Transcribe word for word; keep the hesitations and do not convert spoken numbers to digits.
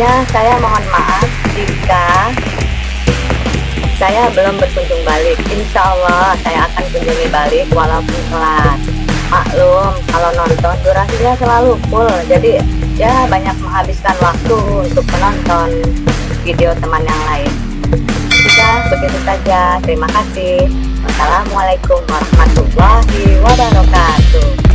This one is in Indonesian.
Sebelumnya saya mohon maaf jika saya belum berkunjung balik. Insya Allah saya akan kunjungi balik walaupun telat. Maklum kalau nonton durasinya selalu full, jadi ya banyak menghabiskan waktu untuk menonton video teman yang lain. Sudah begitu saja, terima kasih. Wassalamualaikum warahmatullahi wabarakatuh.